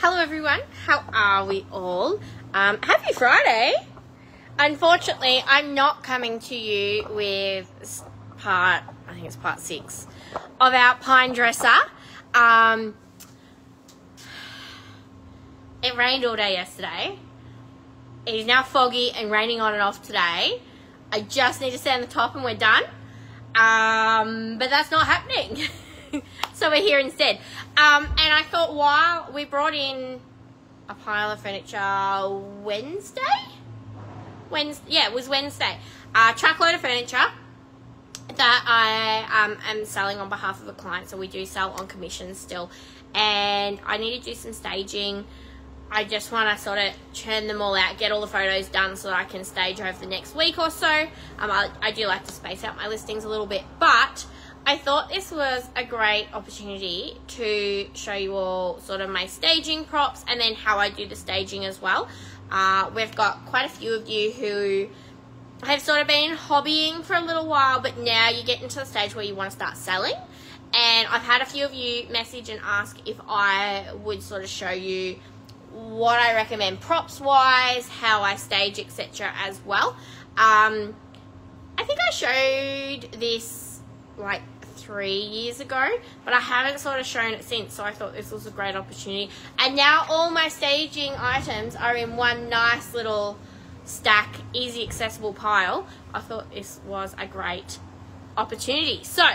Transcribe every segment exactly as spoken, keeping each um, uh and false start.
Hello everyone, how are we all? Um, happy Friday! Unfortunately, I'm not coming to you with part, I think it's part six, of our pine dresser. Um, it rained all day yesterday. It is now foggy and raining on and off today. I just need to sit on the top and we're done. Um, but that's not happening. So we're here instead. Um, and I thought while we brought in a pile of furniture Wednesday? Wednesday, yeah, it was Wednesday. A truckload of furniture that I um, am selling on behalf of a client. So we do sell on commission still. And I need to do some staging. I just want to sort of churn them all out, get all the photos done so that I can stage over the next week or so. Um, I, I do like to space out my listings a little bit, but I thought this was a great opportunity to show you all sort of my staging props and then how I do the staging as well. Uh, we've got quite a few of you who have sort of been hobbying for a little while, but now you get into the stage where you want to start selling. And I've had a few of you message and ask if I would sort of show you what I recommend props wise, how I stage, et cetera as well. Um, I think I showed this like three years ago, but I haven't sort of shown it since, so I thought this was a great opportunity. And now all my staging items are in one nice little stack, easy accessible pile. I thought this was a great opportunity. So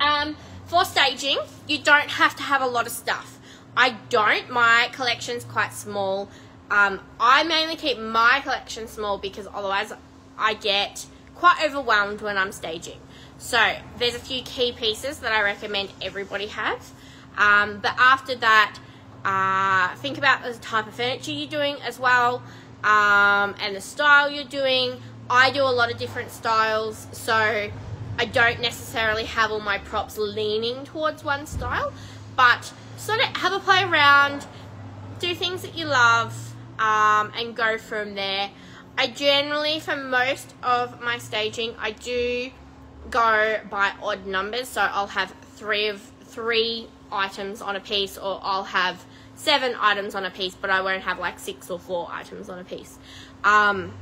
um, for staging, you don't have to have a lot of stuff. I don't, my collection's quite small. Um, I mainly keep my collection small because otherwise I get quite overwhelmed when I'm staging. So there's a few key pieces that I recommend everybody have. Um, but after that, uh, think about the type of furniture you're doing as well, um, and the style you're doing. I do a lot of different styles, so I don't necessarily have all my props leaning towards one style, but sort of have a play around, do things that you love, um, and go from there. I generally, for most of my staging, I do go by odd numbers, so I'll have three of three items on a piece, or I'll have seven items on a piece, but I won't have like six or four items on a piece. Um,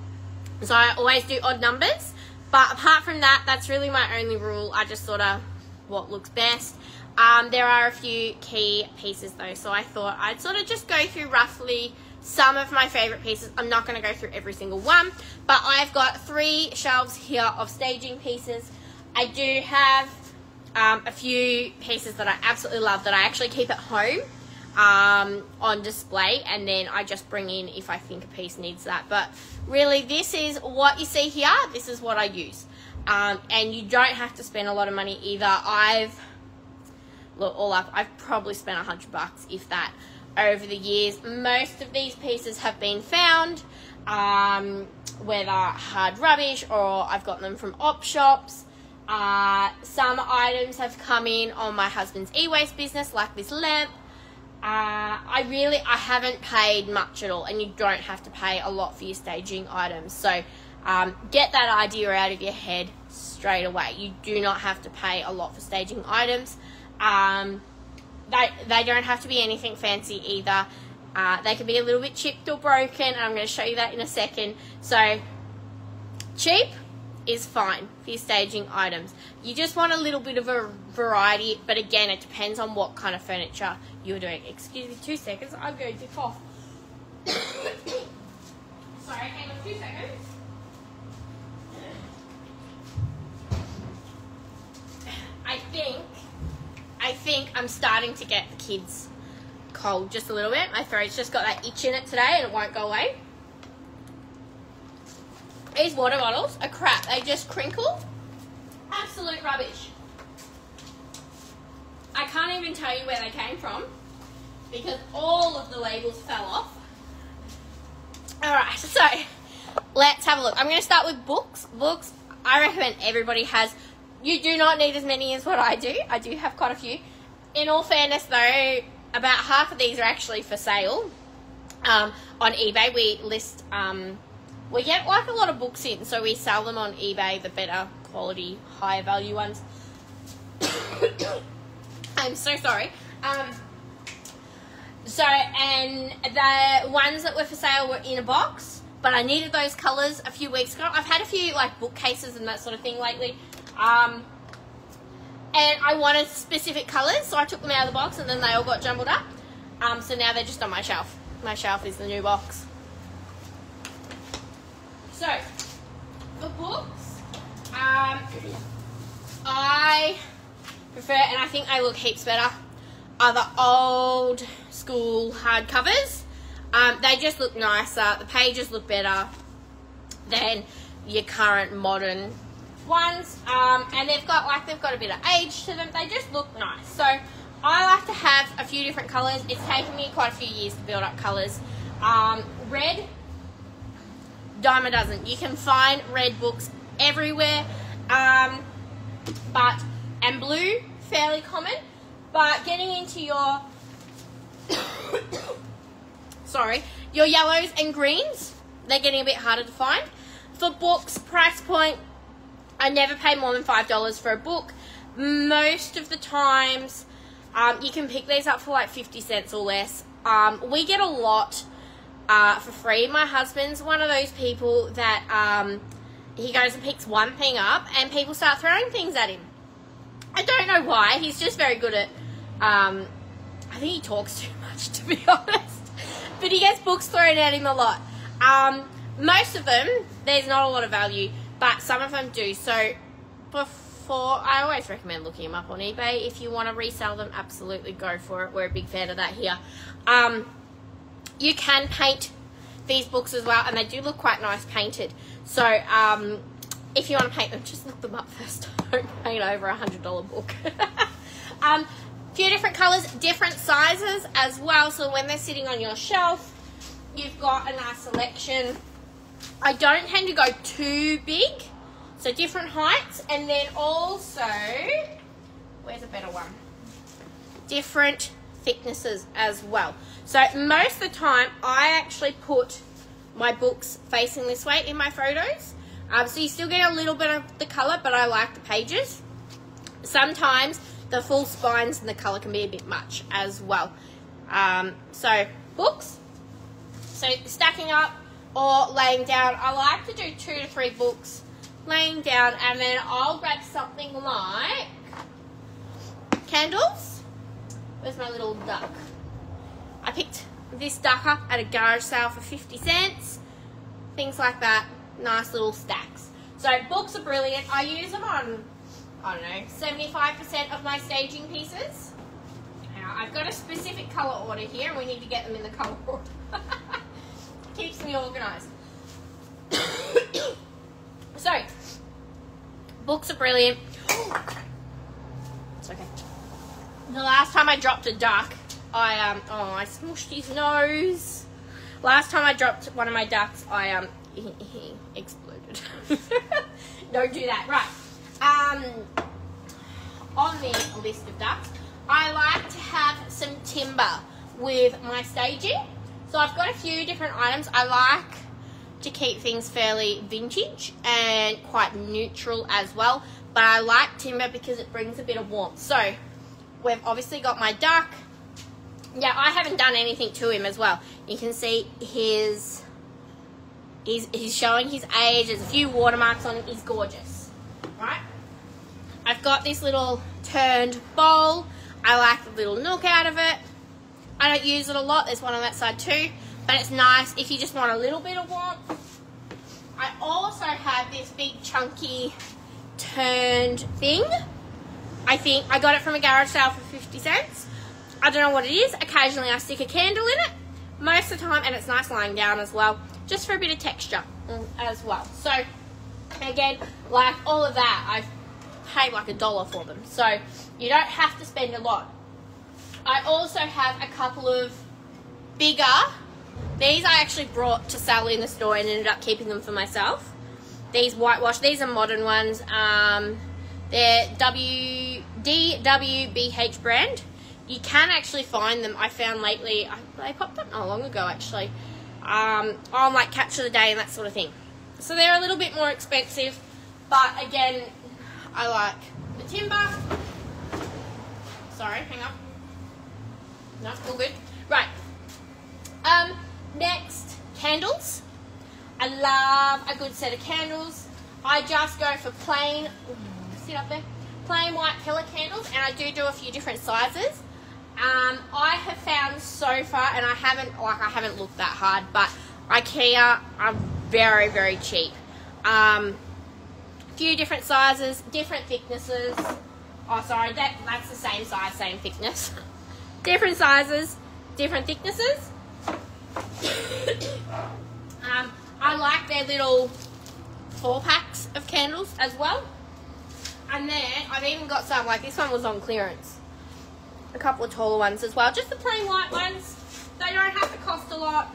so I always do odd numbers, but apart from that, that's really my only rule. I just sort of what looks best. Um, there are a few key pieces though, so I thought I'd sort of just go through roughly some of my favourite pieces. I'm not going to go through every single one, but I've got three shelves here of staging pieces. I do have um, a few pieces that I absolutely love that I actually keep at home um, on display, and then I just bring in if I think a piece needs that. But really, this is what you see here. This is what I use. Um, and you don't have to spend a lot of money either. I've Look, all up, I've probably spent a hundred bucks, if that, over the years. Most of these pieces have been found, um, whether hard rubbish or I've got them from op shops. Uh, some items have come in on my husband's e-waste business, like this lamp. Uh, I really, I haven't paid much at all, and you don't have to pay a lot for your staging items. So um, get that idea out of your head straight away. You do not have to pay a lot for staging items. Um, they, they don't have to be anything fancy either. Uh, they can be a little bit chipped or broken, and I'm going to show you that in a second. So cheap is fine for your staging items. You just want a little bit of a variety, but again, it depends on what kind of furniture you're doing. Excuse me two seconds, I'm going to cough. Sorry, hang on two seconds. I think I think I'm starting to get the kids cold just a little bit. My throat's just got that itch in it today and it won't go away. These water bottles are crap. They just crinkle. Absolute rubbish. I can't even tell you where they came from because all of the labels fell off. Alright, so let's have a look. I'm going to start with books. Books, I recommend everybody has. You do not need as many as what I do. I do have quite a few. In all fairness, though, about half of these are actually for sale um, on eBay. We list, um, we get like a lot of books in, so we sell them on eBay, the better quality, higher value ones. I'm so sorry. Um, So, and the ones that were for sale were in a box, but I needed those colors a few weeks ago. I've had a few like bookcases and that sort of thing lately. Um, and I wanted specific colors, so I took them out of the box and then they all got jumbled up. Um, so now they're just on my shelf. My shelf is the new box. So, for books, um, I prefer, and I think they look heaps better, are the old school hardcovers. Um, they just look nicer, the pages look better than your current modern ones, um, and they've got like they've got a bit of age to them. They just look nice. So I like to have a few different colours. It's taken me quite a few years to build up colours. Um, red, dime a dozen. You can find red books everywhere, um, but and blue fairly common. But getting into your sorry, your yellows and greens, they're getting a bit harder to find. For books, price point, I never pay more than five dollars for a book. Most of the times, um, you can pick these up for like fifty cents or less. Um, we get a lot uh, for free. My husband's one of those people that um, he goes and picks one thing up and people start throwing things at him. I don't know why. He's just very good at, um, I think he talks too much, to be honest. But he gets books thrown at him a lot. Um, most of them, there's not a lot of value, but some of them do. So before, I always recommend looking them up on eBay. If you want to resell them, absolutely go for it. We're a big fan of that here. Um, you can paint these books as well, and they do look quite nice painted. So um, if you want to paint them, just look them up first. Don't paint over a one hundred dollar book. um, Few different colors, different sizes as well, so when they're sitting on your shelf you've got a nice selection. I don't tend to go too big, so different heights, and then also where's a better one, different thicknesses as well. So most of the time I actually put my books facing this way in my photos, um, so you still get a little bit of the color, but I like the pages. Sometimes the full spines and the colour can be a bit much as well. Um, so, books. So, stacking up or laying down. I like to do two to three books laying down, and then I'll grab something like candles. Where's my little duck? I picked this duck up at a garage sale for fifty cents. Things like that. Nice little stacks. So, books are brilliant. I use them on... I don't know, seventy-five percent of my staging pieces. Now, I've got a specific colour order here, and we need to get them in the colour order. Keeps me organised. So, books are brilliant. It's okay. The last time I dropped a duck, I, um, oh, I smooshed his nose. Last time I dropped one of my ducks, I, um, he, he exploded. Don't do that. Right. Um, on the list of ducks, I like to have some timber with my staging. So I've got a few different items. I like to keep things fairly vintage and quite neutral as well. But I like timber because it brings a bit of warmth. So we've obviously got my duck. Yeah, I haven't done anything to him as well. You can see his, he's, he's showing his age. There's a few watermarks on him. He's gorgeous. Right, I've got this little turned bowl. I like the little nook out of it. I don't use it a lot. There's one on that side too, but it's nice if you just want a little bit of warmth. I also have this big chunky turned thing. I think I got it from a garage sale for fifty cents. I don't know what it is. Occasionally I stick a candle in it, most of the time, and it's nice lying down as well, just for a bit of texture as well. So again, like all of that, I've paid like a dollar for them, so you don't have to spend a lot. I also have a couple of bigger, these I actually brought to Sally in the store and ended up keeping them for myself. These whitewash, these are modern ones, um, they're D W B H brand. You can actually find them, I found lately, I, they popped up not long ago actually, um, on like Catch of the Day and that sort of thing. So they're a little bit more expensive, but again, I like the timber. Sorry, hang on. No, all good. Right, Next, candles. I love a good set of candles. I just go for plain, sit up there, plain white pillar candles, and I do do a few different sizes. Um, I have found so far, and I haven't, like I haven't looked that hard, but IKEA are very, very cheap. Um, few different sizes, different thicknesses. Oh, sorry, that, that's the same size, same thickness. Different sizes, different thicknesses. um, I like their little four packs of candles as well. And then I've even got some, like this one was on clearance. A couple of taller ones as well, just the plain white ones. They don't have to cost a lot.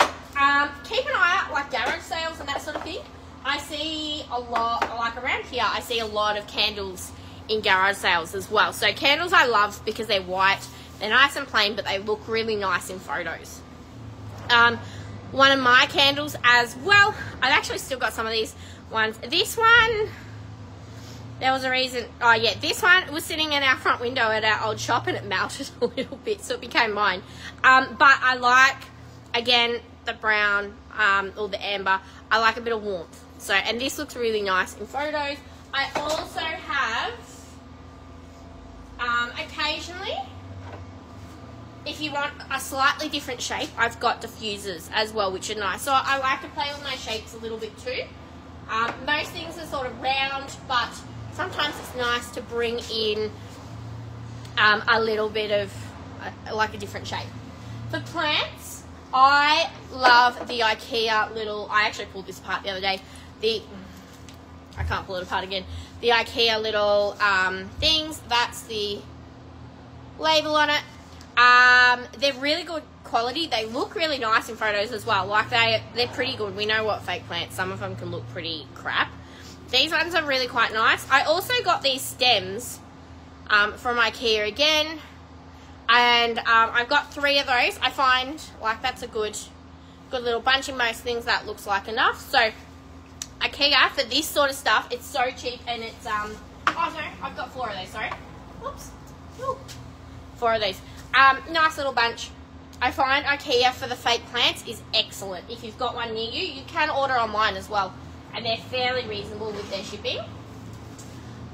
Um, keep an eye out, like garage sales and that sort of thing. I see a lot, like around here, I see a lot of candles in garage sales as well. So candles I love because they're white, they're nice and plain, but they look really nice in photos. Um, one of my candles as well, I've actually still got some of these ones. This one, there was a reason, oh yeah, this one was sitting in our front window at our old shop and it melted a little bit, so it became mine. Um, but I like, again, the brown um, or the amber. I like a bit of warmth. So, and this looks really nice in photos. I also have, um, occasionally, if you want a slightly different shape, I've got diffusers as well, which are nice. So I like to play with my shapes a little bit too. Um, most things are sort of round, but sometimes it's nice to bring in um, a little bit of uh, like a different shape. For plants, I love the IKEA little, I actually pulled this apart the other day, the, I can't pull it apart again, the IKEA little um, things, that's the label on it. Um, they're really good quality, they look really nice in photos as well, like they, they're pretty good. We know what fake plants, some of them can look pretty crap. These ones are really quite nice. I also got these stems um, from IKEA again, and um, I've got three of those. I find like that's a good, good little bunch in most things. That looks like enough. So IKEA for this sort of stuff, it's so cheap and it's um. Oh sorry, I've got four of these. Sorry, whoops, Ooh. four of these. Um, nice little bunch. I find IKEA for the fake plants is excellent. If you've got one near you, you can order online as well. And they're fairly reasonable with their shipping.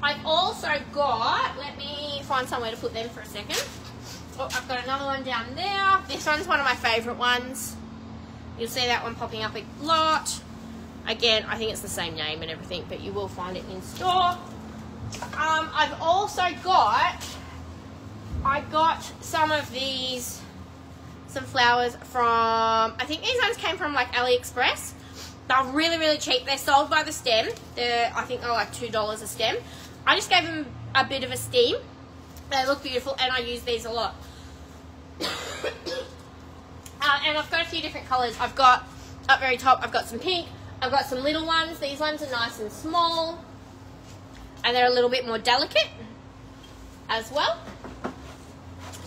I've also got, let me find somewhere to put them for a second. Oh, I've got another one down there. This one's one of my favourite ones. You'll see that one popping up a lot. Again, I think it's the same name and everything, but you will find it in store. Um, I've also got, I got some of these, some flowers from, I think these ones came from like AliExpress. They're really, really cheap. They're sold by the stem. They're, I think they're like two dollars a stem. I just gave them a bit of a steam. They look beautiful, and I use these a lot. uh, and I've got a few different colours. I've got, up very top, I've got some pink. I've got some little ones. These ones are nice and small. And they're a little bit more delicate as well.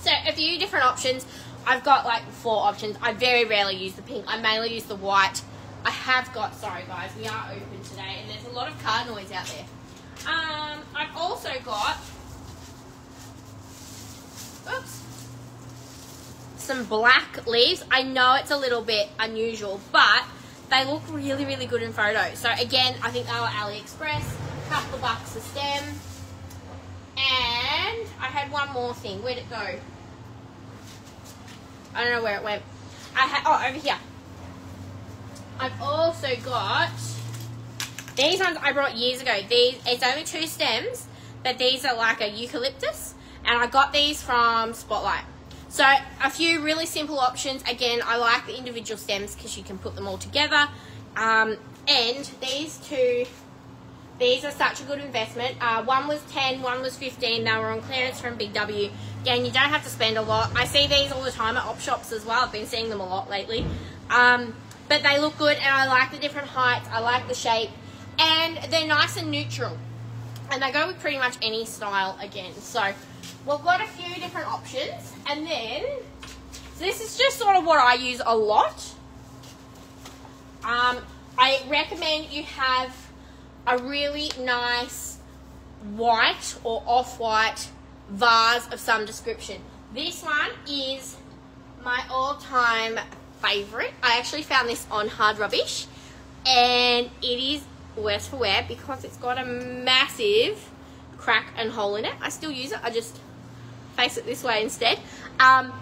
So, a few different options. I've got like four options. I very rarely use the pink. I mainly use the white. I have got, sorry guys, we are open today and there's a lot of car noise out there. Um, I've also got, oops, some black leaves. I know it's a little bit unusual, but they look really, really good in photos. So again, I think they were AliExpress, a couple of bucks a stem. And I had one more thing. Where'd it go? I don't know where it went. I had, oh, over here. I've also got these ones I brought years ago. These, it's only two stems, but these are like a eucalyptus, and I got these from Spotlight. So a few really simple options. Again, I like the individual stems because you can put them all together. Um, and these two, these are such a good investment. Uh, one was ten, one was fifteen. They were on clearance from Big W. Again, you don't have to spend a lot. I see these all the time at op shops as well. I've been seeing them a lot lately. Um, But they look good, and I like the different heights, I like the shape, and they're nice and neutral. And they go with pretty much any style again. So we've got a few different options. And then, so this is just sort of what I use a lot. Um, I recommend you have a really nice white or off-white vase of some description. This one is my all-time favorite. I actually found this on Hard Rubbish, and it is worse for wear because it's got a massive crack and hole in it. I still use it, I just face it this way instead. Um,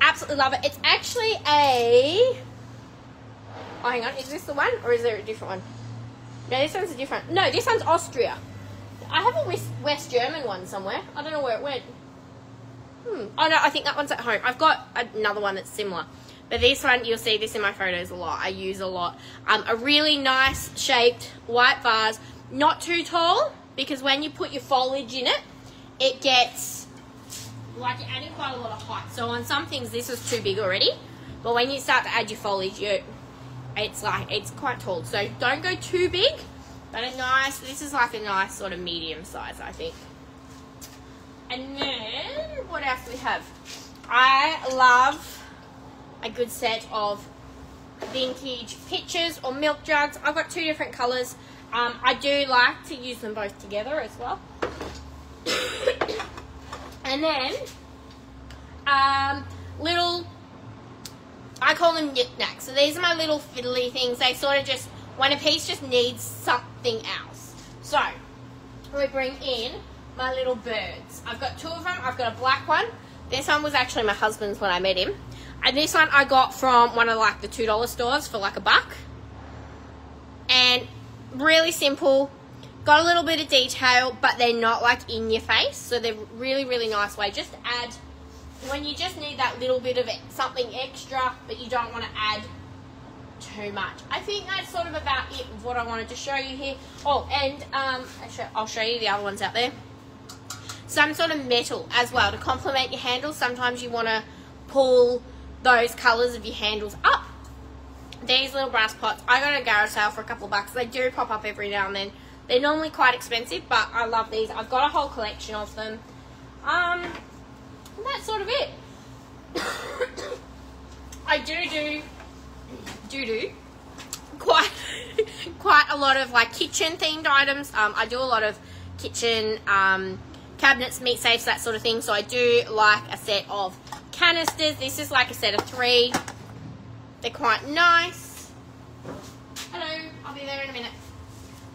absolutely love it. It's actually a, oh hang on, is this the one or is there a different one? No, this one's a different, no, this one's Austria. I have a West, West German one somewhere. I don't know where it went. Hmm. Oh no, I think that one's at home. I've got another one that's similar. But this one, you'll see this in my photos a lot. I use a lot. Um, a really nice shaped white vase. Not too tall, because when you put your foliage in it, it gets, like, you're adding quite a lot of height. So on some things, this is too big already. But when you start to add your foliage, you, it's like, it's quite tall. So don't go too big, but a nice, this is like a nice sort of medium size, I think. And then, what else do we have? I love a good set of vintage pitchers or milk jugs. I've got two different colours. Um, I do like to use them both together as well. And then, um, little, I call them knickknacks. So these are my little fiddly things. They sort of just, when a piece just needs something else. So, we bring in my little birds. I've got two of them. I've got a black one. This one was actually my husband's when I met him. And this one I got from one of like the two dollar stores for like a buck. And really simple. Got a little bit of detail, but they're not like in your face. So they're really, really nice way. Just add, when you just need that little bit of it, something extra, but you don't want to add too much. I think that's sort of about it of what I wanted to show you here. Oh, and um, I'll show you the other ones out there. Some sort of metal as well to complement your handles. Sometimes you want to pull those colours of your handles up. These little brass pots, I got a garage sale for a couple of bucks. They do pop up every now and then. They're normally quite expensive, but I love these. I've got a whole collection of them. Um, and that's sort of it. I do do, do do, quite, quite a lot of like kitchen themed items. Um, I do a lot of kitchen, um, cabinets, meat safes, that sort of thing. So I do like a set of canisters. This is like a set of three. They're quite nice. Hello, I'll be there in a minute.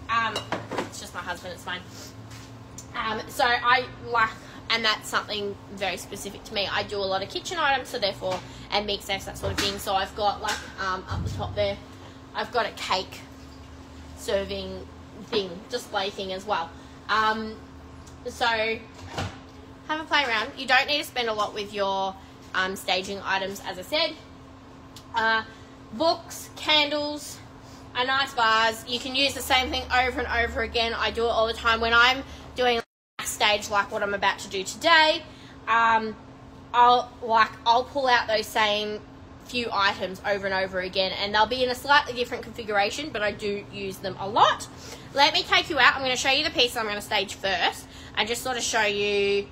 Um, it's just my husband, it's fine. Um, so I like, and that's something very specific to me. I do a lot of kitchen items, so therefore, and meat safes, that sort of thing. So I've got like, um, up the top there, I've got a cake serving thing, display thing as well. Um, so have a play around. You don't need to spend a lot with your um, staging items, as I said. Uh, books, candles, a nice vase. You can use the same thing over and over again. I do it all the time when I'm doing a stage like what I'm about to do today. Um, I'll like I'll pull out those same few items over and over again, and they'll be in a slightly different configuration, but I do use them a lot. Let me take you out. I'm going to show you the piece I'm going to stage first, and just sort of show you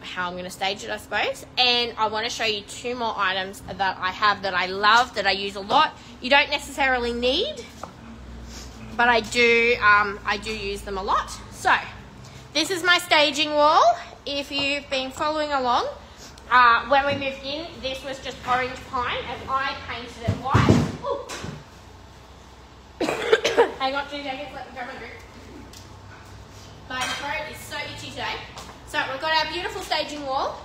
how I'm going to stage it, I suppose. And I want to show you two more items that I have that I love, that I use a lot. You don't necessarily need, but I do um, I do use them a lot. So this is my staging wall. If you've been following along, uh, when we moved in, this was just orange pine, and I painted it white. Hang on two seconds, let me grab my drink. My throat is so itchy today. So we've got our beautiful staging wall.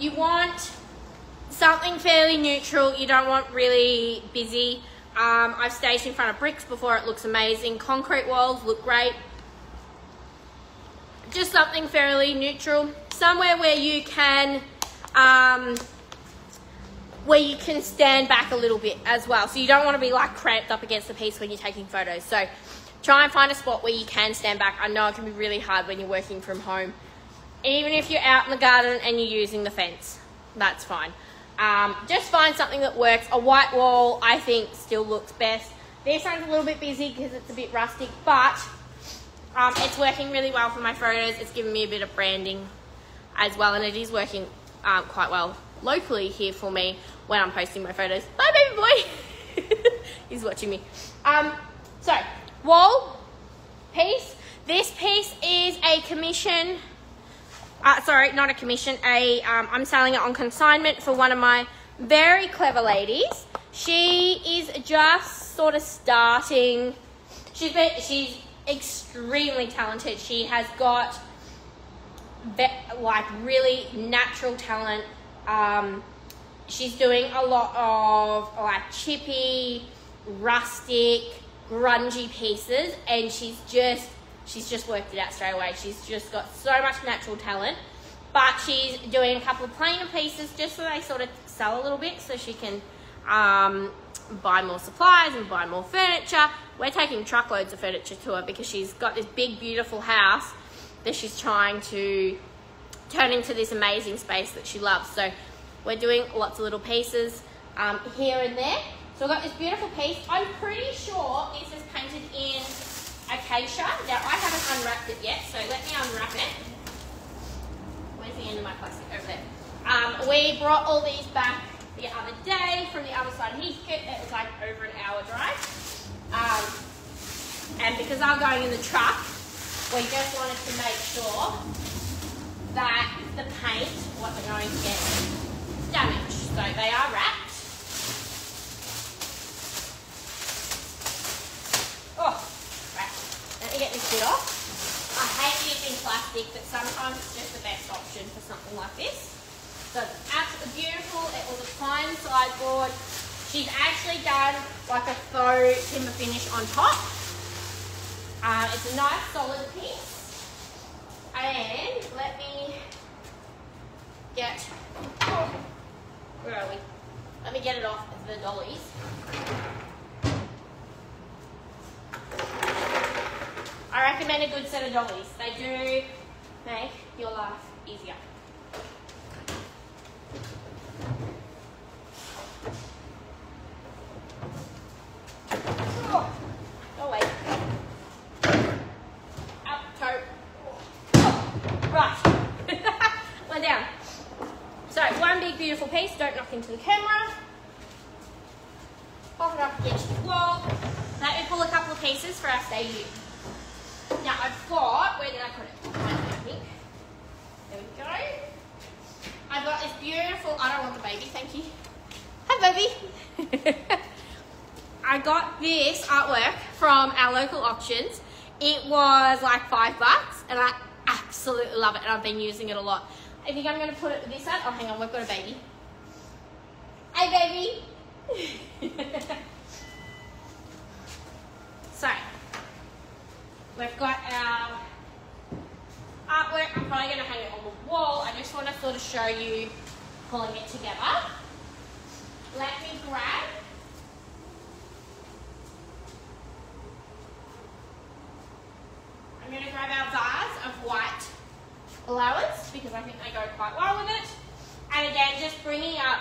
You want something fairly neutral. You don't want really busy. Um, I've staged in front of bricks before. It looks amazing. Concrete walls look great. Just something fairly neutral. Somewhere where you can, um, where you can stand back a little bit as well. So you don't want to be like cramped up against the piece when you're taking photos. So try and find a spot where you can stand back. I know it can be really hard when you're working from home. Even if you're out in the garden and you're using the fence, that's fine. Um, just find something that works. A white wall, I think, still looks best. This one's a little bit busy because it's a bit rustic, but um, it's working really well for my photos. It's given me a bit of branding as well, and it is working um, quite well locally here for me when I'm posting my photos. Bye, baby boy. He's watching me. Um, so... wall piece. This piece is a commission, uh, sorry, not a commission, a, um, I'm selling it on consignment for one of my Very clever, ladies. She is just sort of starting. She's been, she's extremely talented. She has got like really natural talent. Um, she's doing a lot of like chippy, rustic, grungy pieces, and she's just she's just worked it out straight away. She's just got so much natural talent. But she's doing a couple of plainer pieces just so they sort of sell a little bit, so she can um, buy more supplies and buy more furniture. We're taking truckloads of furniture to her because she's got this big, beautiful house that she's trying to turn into this amazing space that she loves. So we're doing lots of little pieces um, here and there. So we've got this beautiful piece. I'm pretty sure this is painted in acacia. Now, I haven't unwrapped it yet, so let me unwrap it. The end of my plastic over there. Um, we brought all these back the other day from the other side of Heathcote. It was like over an hour drive. Um, and because I'm going in the truck, we just wanted to make sure that the paint wasn't going to get damaged. So they are wrapped. Oh, right. Let me get this bit off. I hate using plastic, but sometimes it's just the best option for something like this. So it's absolutely beautiful. It was a fine sideboard. She's actually done like a faux timber finish on top. Uh, it's a nice solid piece. And let me get, where are we? Let me get it off the dollies. I recommend a good set of dollies. They do make your life easier. Oh, no way. Up, toe. Oh, right. We're down. So, one big beautiful piece. Don't knock into the camera. Pop it up against the wall. Let me pull a couple of pieces for our stage. Now I've got, where did I put it? Right there, I think. There we go. I've got this beautiful, I don't want the baby, thank you. Hi, baby. I got this artwork from our local auctions. It was like five bucks and I absolutely love it, and I've been using it a lot. I think I'm gonna put it with this side. Oh, hang on, we've got a baby. Hey, baby. So. We've got our artwork. I'm probably going to hang it on the wall. I just want to sort of show you pulling it together. Let me grab. I'm going to grab our vase of white flowers because I think they go quite well with it. And again, just bringing up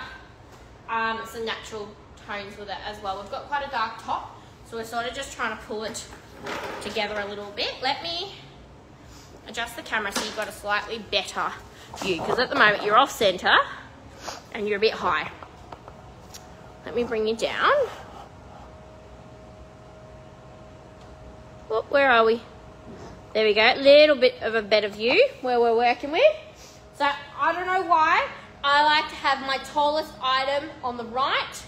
um, some natural tones with it as well. We've got quite a dark top, so we're sort of just trying to pull it together a little bit. Let me adjust the camera so you've got a slightly better view, because at the moment you're off center and you're a bit high. Let me bring you down. Oh, where are we? There we go. A little bit of a better view where we're working with. So I don't know why I like to have my tallest item on the right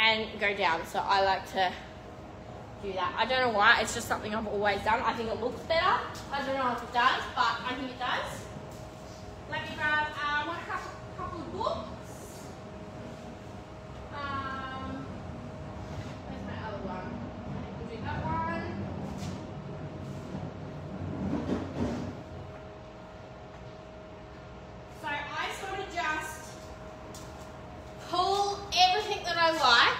and go down. So I like to do that. I don't know why, it's just something I've always done. I think it looks better. I don't know if it does, but I think it does. Let me grab um, a couple of books. Um, where's my other one? I think we'll do that one. So I sort of just pull everything that I like,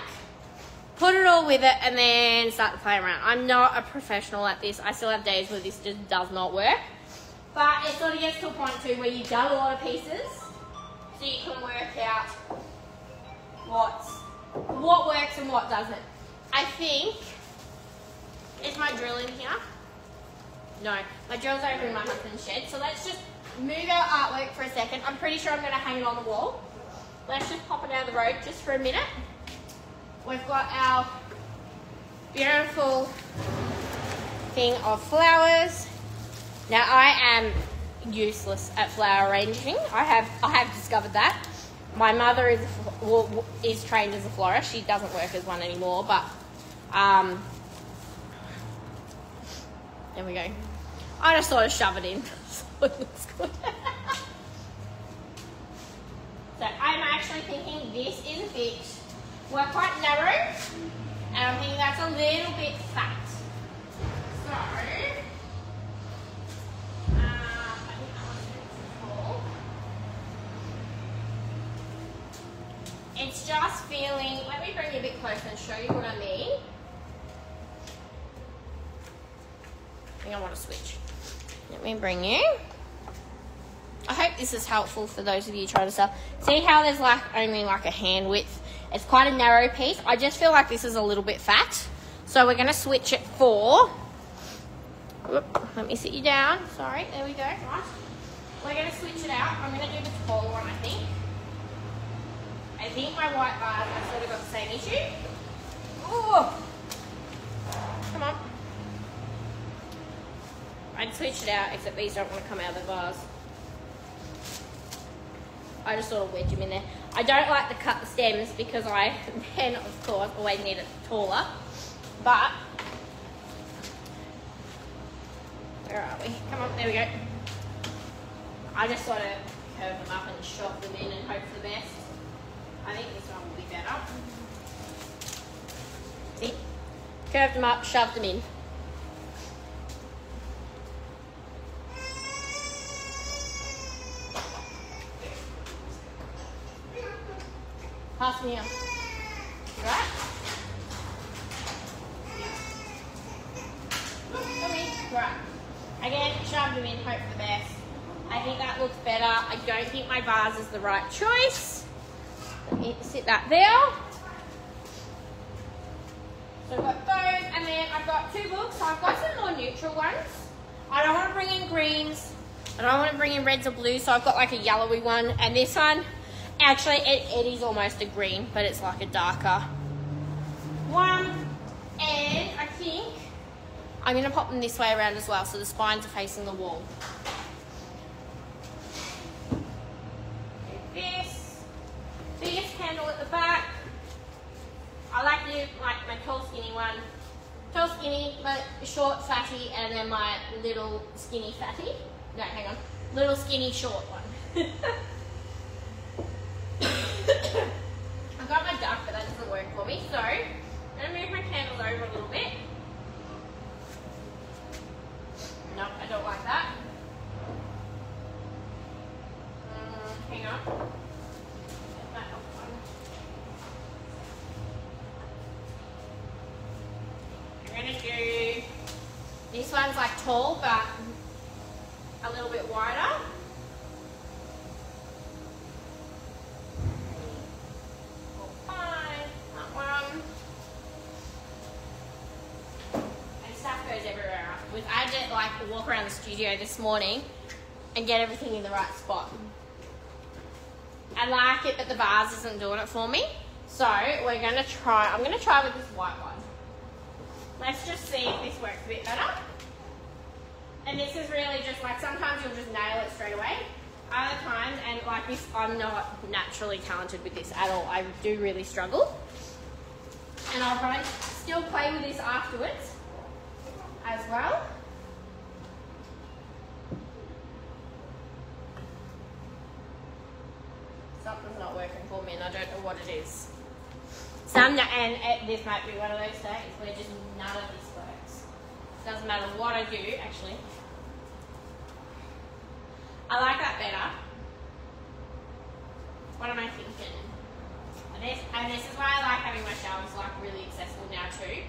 put it all with it, and then start to play around. I'm not a professional at this. I still have days where this just does not work. But it sort of gets to a point too where you've done a lot of pieces, so you can work out what's, what works and what doesn't. I think, is my drill in here? No, my drill's over in my husband's shed. So let's just move our artwork for a second. I'm pretty sure I'm going to hang it on the wall. Let's just pop it out of the road just for a minute. We've got our beautiful thing of flowers. Now I am useless at flower arranging. I have I have discovered that. My mother is is trained as a florist. She doesn't work as one anymore, but um, there we go. I just sort of shove it in so it looks good. So I'm actually thinking this is a bit, we're quite narrow, and I think that's a little bit fat. So. It's just feeling, let me bring you a bit closer and show you what I mean. I think I want to switch. Let me bring you. I hope this is helpful for those of you trying to sell. See how there's like only like a hand width? It's quite a narrow piece. I just feel like this is a little bit fat. So we're going to switch it for, let me sit you down. Sorry, there we go. Right. We're going to switch it out. I'm going to do the tall one, I think. I think my white bars have sort of got the same issue. Ooh. Come on. I'd switch it out, except these don't want to come out of the bars. I just sort of wedge them in there. I don't like to cut the stems because I then, of course, always need it taller. But, where are we? Come on, there we go. I just sort of curve them up and shove them in and hope for the best. I think this one will be better. See? Curved them up, shoved them in. Pass me up. Right? Come in. Right. Again, shoved them in, hope for the best. I think that looks better. I don't think my vase is the right choice. Sit that there. So I've got those, and then I've got two books. So I've got some more neutral ones. I don't want to bring in greens. I don't want to bring in reds or blues. So I've got like a yellowy one, and this one, actually, it, it is almost a green, but it's like a darker one. And I think I'm going to pop them this way around as well, so the spines are facing the wall. At the back, I like to like my tall skinny one, tall skinny, but short fatty, and then my little skinny fatty. No, hang on, little skinny short one. I got my duck, but that doesn't work for me. So I'm gonna move my candles over a little bit. No, I don't like that. Um, hang on. This one's like tall, but a little bit wider. Four, five, that one. And stuff goes everywhere. With I did like a walk around the studio this morning and get everything in the right spot. I like it, but the vase isn't doing it for me. So we're gonna try. I'm gonna try with this white one. Let's just see if this works a bit better. And this is really just like, sometimes you'll just nail it straight away. Other times, and like this, I'm not naturally talented with this at all. I do really struggle. And I'll probably still play with this afterwards as well. Something's not working for me and I don't know what it is. Some, and it, this might be one of those days where just none of this works. It doesn't matter what I do, actually. I like that better. What am I thinking? And this, and this is why I like having my shelves like really accessible now too,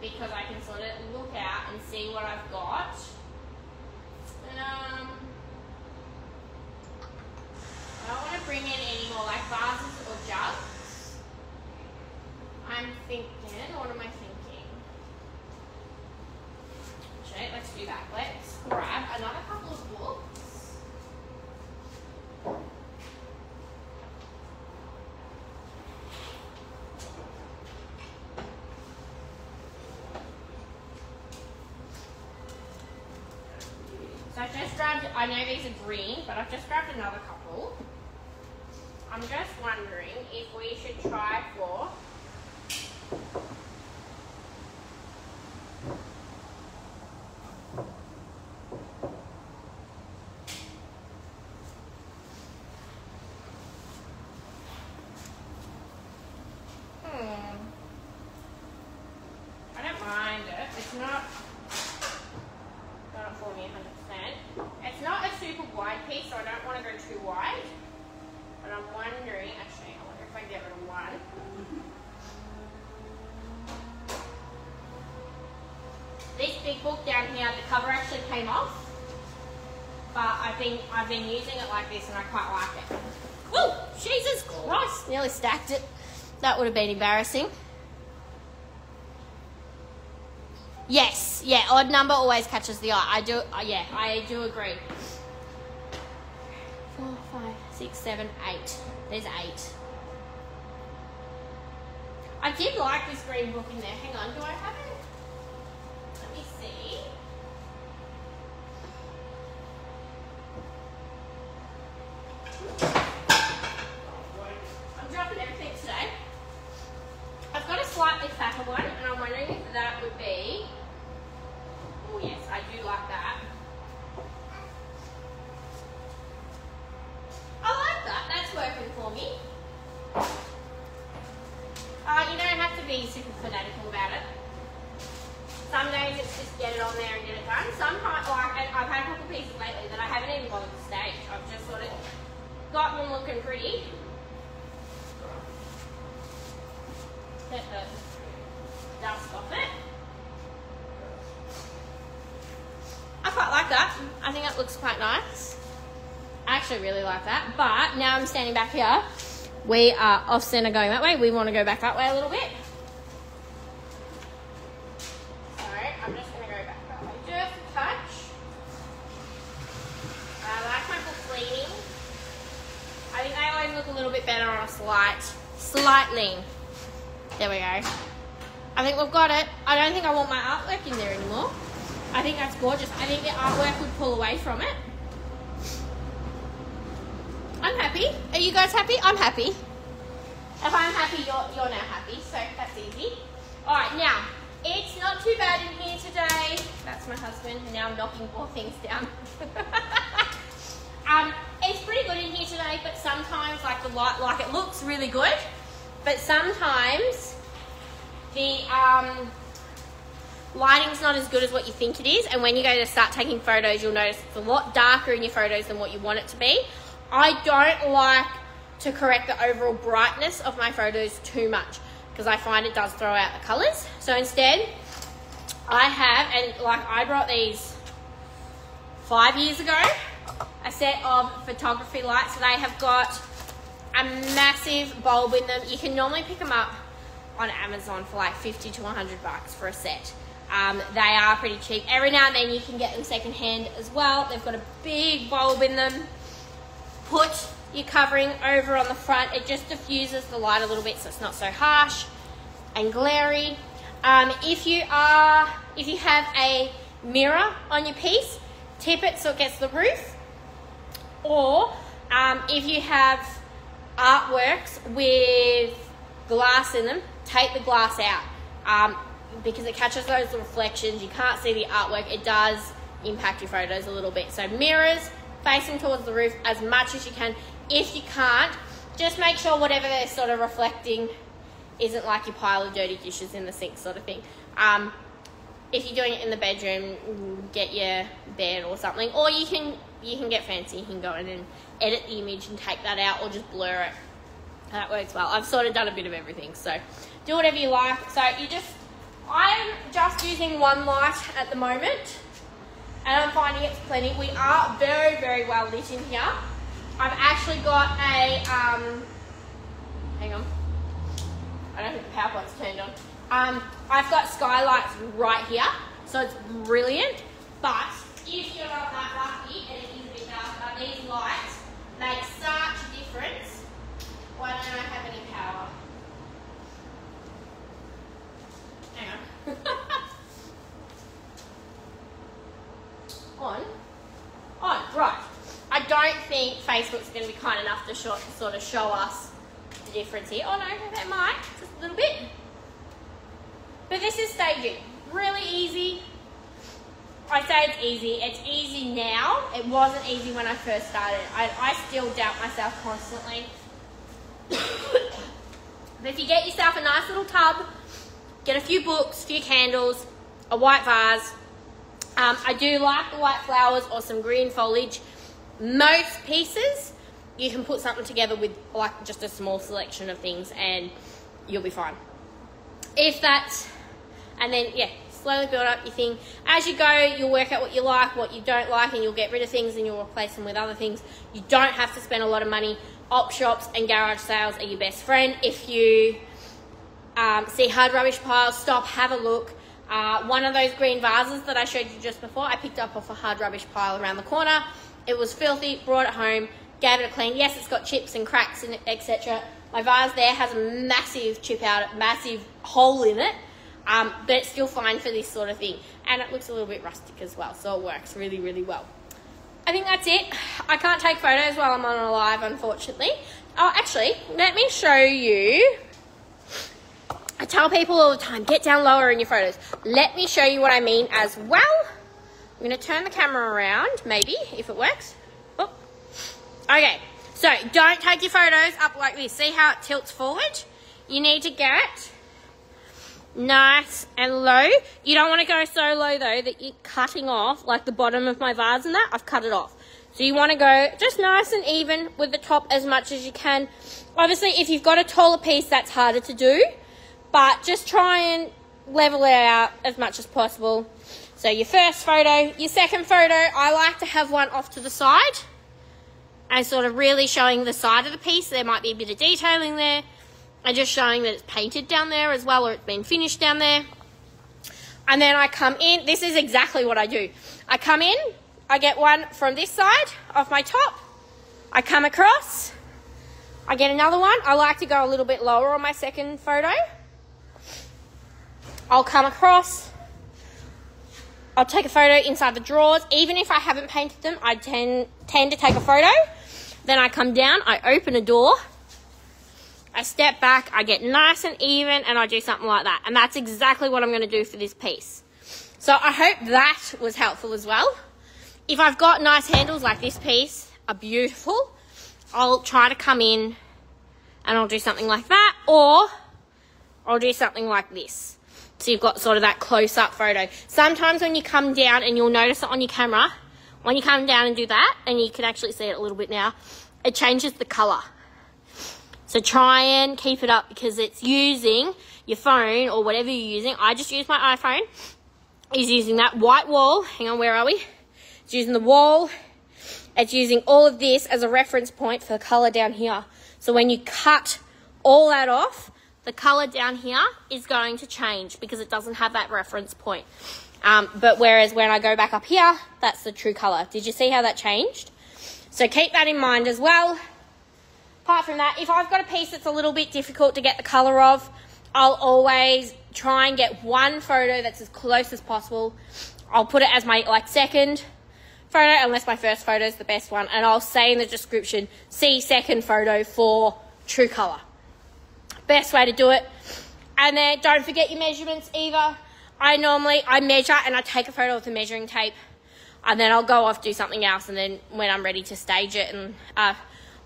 because I can sort of look out and see what I've got. And, um, I don't want to bring in any more like vases or jugs. I'm thinking, what am I thinking? Okay, let's do that. Let's grab another couple of books. So I've just grabbed, I know these are green, but I've just grabbed another couple. I I'm just wondering if we should try for down here. The cover actually came off, but I've been I've been using it like this and I quite like it. Oh, Jesus Christ, nearly stacked it. That would have been embarrassing. Yes, yeah, odd number always catches the eye. I do, yeah, I do agree. Four, five, six, seven, eight. There's eight. I did like this green book in there. Hang on, do I have it? Really like that, but now I'm standing back here. We are off center going that way. We want to go back that way a little bit. So I'm just going to go back that way just a touch. I like my book leaning. I think they always look a little bit better on a slight, slight lean. There we go. I think we've got it. I don't think I want my artwork in there anymore. I think that's gorgeous. I think the artwork would pull away from it. I'm happy. Are you guys happy? I'm happy. If I'm happy, you're, you're now happy, so that's easy. All right, now, it's not too bad in here today. That's my husband, and now I'm knocking more things down. um, it's pretty good in here today, but sometimes, like the light, like it looks really good, but sometimes the um, lighting's not as good as what you think it is, and when you go to start taking photos, you'll notice it's a lot darker in your photos than what you want it to be. I don't like to correct the overall brightness of my photos too much because I find it does throw out the colours. So instead, I have, and like I brought these five years ago, a set of photography lights. So they have got a massive bulb in them. You can normally pick them up on Amazon for like fifty to a hundred bucks for a set. Um, they are pretty cheap. Every now and then you can get them secondhand as well. They've got a big bulb in them. Put your covering over on the front. It just diffuses the light a little bit so it's not so harsh and glary. Um, if you are, if you have a mirror on your piece, tip it so it gets the roof. Or um, if you have artworks with glass in them, take the glass out um, because it catches those reflections. You can't see the artwork. It does impact your photos a little bit. So mirrors, face them towards the roof as much as you can. If you can't, just make sure whatever they're sort of reflecting isn't like your pile of dirty dishes in the sink sort of thing. Um, if you're doing it in the bedroom, get your bed or something, or you can you can get fancy. You can go in and edit the image and take that out or just blur it. That works well. I've sort of done a bit of everything, so do whatever you like. So you just, I'm just using one light at the moment. And I'm finding it's plenty. We are very, very well lit in here. I've actually got a, um, hang on. I don't think the PowerPoint's turned on. Um, I've got skylights right here, so it's brilliant. But if you're not that lucky, and it is a bit dark, these lights make such a difference. Why don't I have any power? Hang on. On, on, right. I don't think think Facebook's going to be kind enough to show, sort of show us the difference here. Oh no, that might, just a little bit. But this is staging, really easy. I say it's easy, it's easy now. It wasn't easy when I first started. I, I still doubt myself constantly. But if you get yourself a nice little tub, get a few books, a few candles, a white vase. Um, I do like the white flowers or some green foliage. Most pieces, you can put something together with like just a small selection of things and you'll be fine. If that's, and then yeah, slowly build up your thing. As you go, you'll work out what you like, what you don't like, and you'll get rid of things and you'll replace them with other things. You don't have to spend a lot of money. Op shops and garage sales are your best friend. If you um, see hard rubbish piles, stop, have a look. Uh, one of those green vases that I showed you just before, I picked up off a hard rubbish pile around the corner. It was filthy, brought it home, gave it a clean. Yes, it's got chips and cracks and et cetera. My vase there has a massive chip out, massive hole in it. Um, but it's still fine for this sort of thing. And it looks a little bit rustic as well, so it works really, really well. I think that's it. I can't take photos while I'm on a live, unfortunately. Oh, actually, let me show you. I tell people all the time, get down lower in your photos. Let me show you what I mean as well. I'm going to turn the camera around, maybe, if it works. Oh. Okay, so don't take your photos up like this. See how it tilts forward? You need to get nice and low. You don't want to go so low though that you're cutting off like the bottom of my vase and that. I've cut it off. So you want to go just nice and even with the top as much as you can. Obviously if you've got a taller piece that's harder to do, but just try and level it out as much as possible. So your first photo, your second photo, I like to have one off to the side and sort of really showing the side of the piece. There might be a bit of detailing there. And just showing that it's painted down there as well, or it's been finished down there. And then I come in. This is exactly what I do. I come in, I get one from this side of my top. I come across, I get another one. I like to go a little bit lower on my second photo. I'll come across. I'll take a photo inside the drawers. Even if I haven't painted them, I tend, tend to take a photo. Then I come down, I open a door. I step back, I get nice and even, and I do something like that. And that's exactly what I'm going to do for this piece. So I hope that was helpful as well. If I've got nice handles like this piece, are beautiful, I'll try to come in and I'll do something like that, or I'll do something like this. So you've got sort of that close-up photo. Sometimes when you come down, and you'll notice it on your camera, when you come down and do that, and you can actually see it a little bit now, it changes the colour. So try and keep it up because it's using your phone or whatever you're using. I just use my iPhone. It's using that white wall. Hang on, where are we? It's using the wall. It's using all of this as a reference point for the colour down here. So when you cut all that off, the colour down here is going to change because it doesn't have that reference point. Um, but whereas when I go back up here, that's the true colour. Did you see how that changed? So keep that in mind as well. Apart from that, if I've got a piece that's a little bit difficult to get the colour of, I'll always try and get one photo that's as close as possible. I'll put it as my like second photo, unless my first photo is the best one, and I'll say in the description, see second photo for true colour. Best way to do it. And then don't forget your measurements either. I normally, I measure and I take a photo with the measuring tape, and then I'll go off, do something else, and then when I'm ready to stage it and... Uh,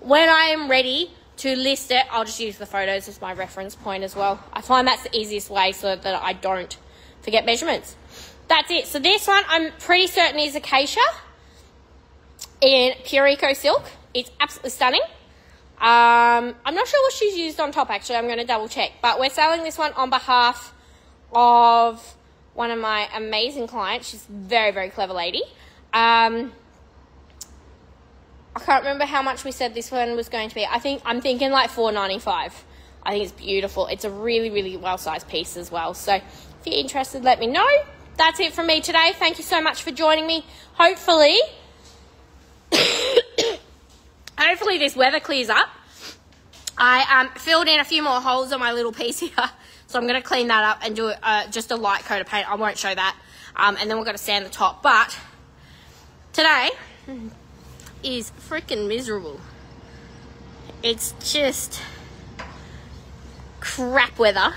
when I am ready to list it, I'll just use the photos as my reference point as well. I find that's the easiest way so that I don't forget measurements. That's it. So this one I'm pretty certain is acacia in Pureco silk. It's absolutely stunning. Um, I'm not sure what she's used on top actually. I'm going to double check. But we're selling this one on behalf of one of my amazing clients. She's a very, very clever lady. Um... I can't remember how much we said this one was going to be. I think I'm thinking like four ninety-five. I think it's beautiful. It's a really, really well-sized piece as well. So if you're interested, let me know. That's it from me today. Thank you so much for joining me. Hopefully, hopefully this weather clears up. I um, filled in a few more holes on my little piece here, so I'm going to clean that up and do uh, just a light coat of paint. I won't show that, um, and then we're going to sand the top. But today. is freaking miserable. It's just crap weather.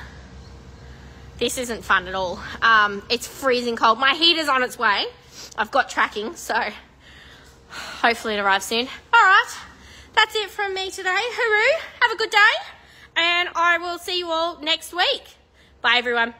This isn't fun at all. Um, it's freezing cold. My heater's on its way. I've got tracking, so hopefully it arrives soon. All right, that's it from me today. Hooroo, have a good day, and I will see you all next week. Bye, everyone.